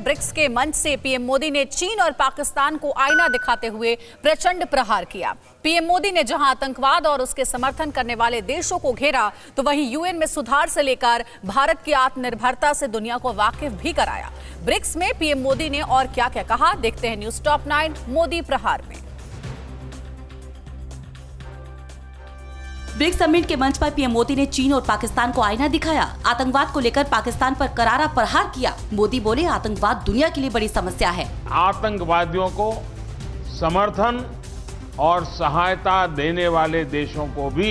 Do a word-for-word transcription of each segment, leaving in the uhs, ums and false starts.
BRICS के मंच से पीएम मोदी ने चीन और पाकिस्तान को आईना दिखाते हुए प्रचंड प्रहार किया। पीएम मोदी ने जहां आतंकवाद और उसके समर्थन करने वाले देशों को घेरा, तो वहीं यूएन में सुधार से लेकर भारत की आत्मनिर्भरता से दुनिया को वाकिफ भी कराया। ब्रिक्स में पीएम मोदी ने और क्या क्या कहा, देखते हैं न्यूज टॉप नाइन मोदी प्रहार में। ब्रिक्स समिट के मंच पर पीएम मोदी ने चीन और पाकिस्तान को आईना दिखाया, आतंकवाद को लेकर पाकिस्तान पर करारा प्रहार किया। मोदी बोले, आतंकवाद दुनिया के लिए बड़ी समस्या है। आतंकवादियों को समर्थन और सहायता देने वाले देशों को भी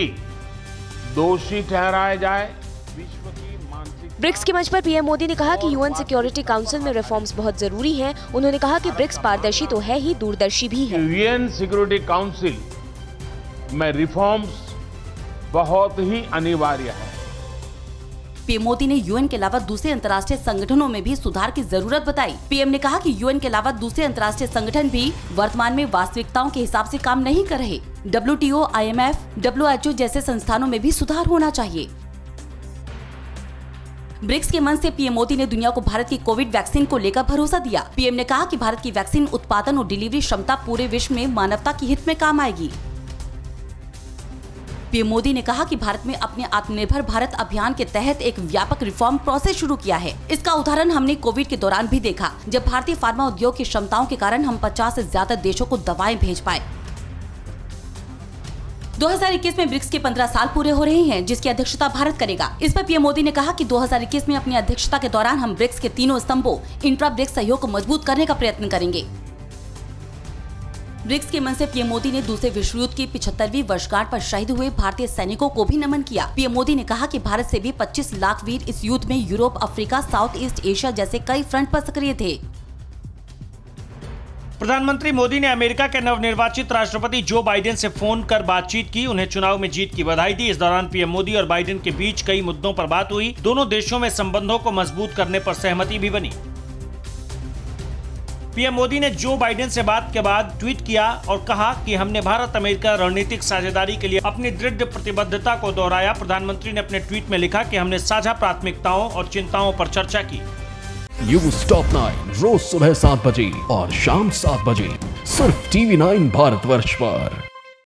दोषी ठहराया जाए। विश्व की मानसिक ब्रिक्स के मंच पर पीएम मोदी ने कहा कि यूएन सिक्योरिटी काउंसिल में रिफॉर्म्स बहुत जरूरी हैं। उन्होंने कहा कि ब्रिक्स पारदर्शी तो है ही, दूरदर्शी भी है। यूएन सिक्योरिटी काउंसिल में रिफॉर्म्स बहुत ही अनिवार्य है। पीएम मोदी ने यूएन के अलावा दूसरे अंतर्राष्ट्रीय संगठनों में भी सुधार की जरूरत बताई। पीएम ने कहा कि यूएन के अलावा दूसरे अंतर्राष्ट्रीय संगठन भी वर्तमान में वास्तविकताओं के हिसाब से काम नहीं कर रहे। डब्ल्यूटीओ, आईएमएफ, डब्ल्यूएचओ जैसे संस्थानों में भी सुधार होना चाहिए। ब्रिक्स के मंच से पीएम मोदी ने दुनिया को भारत की कोविड वैक्सीन को लेकर भरोसा दिया। पीएम ने कहा कि भारत की वैक्सीन उत्पादन और डिलीवरी क्षमता पूरे विश्व में मानवता के हित में काम आएगी। पीएम मोदी ने कहा कि भारत में अपने आत्मनिर्भर भारत अभियान के तहत एक व्यापक रिफॉर्म प्रोसेस शुरू किया है। इसका उदाहरण हमने कोविड के दौरान भी देखा, जब भारतीय फार्मा उद्योग की क्षमताओं के कारण हम पचास से ज्यादा देशों को दवाएं भेज पाए। दो हज़ार इक्कीस में ब्रिक्स के पंद्रह साल पूरे हो रहे हैं, जिसकी अध्यक्षता भारत करेगा। इस पर पीएम मोदी ने कहा कि दो हज़ार इक्कीस में अपनी अध्यक्षता के दौरान हम ब्रिक्स के तीनों स्तंभों इंट्रा ब्रिक्स सहयोग को मजबूत करने का प्रयत्न करेंगे। ब्रिक्स के मंच से पीएम मोदी ने दूसरे विश्व युद्ध की पिछहत्तरवीं वर्षगांठ पर शहीद हुए भारतीय सैनिकों को भी नमन किया। पीएम मोदी ने कहा कि भारत से भी पच्चीस लाख वीर इस युद्ध में Europe, Africa, south east Asia जैसे कई फ्रंट पर सक्रिय थे। प्रधानमंत्री मोदी ने अमेरिका के नवनिर्वाचित राष्ट्रपति जो बाइडेन से फोन कर बातचीत की, उन्हें चुनाव में जीत की बधाई दी। इस दौरान पीएम मोदी और बाइडेन के बीच कई मुद्दों पर बात हुई। दोनों देशों में संबंधों को मजबूत करने पर सहमति भी बनी। पीएम मोदी ने जो बाइडेन से बात के बाद ट्वीट किया और कहा कि हमने भारत अमेरिका रणनीतिक साझेदारी के लिए अपनी दृढ़ प्रतिबद्धता को दोहराया। प्रधानमंत्री ने अपने ट्वीट में लिखा कि हमने साझा प्राथमिकताओं और चिंताओं पर चर्चा की। न्यूज टॉप नाइन रोज सुबह सात बजे और शाम सात बजे सिर्फ टीवी नाइन भारतवर्ष पर।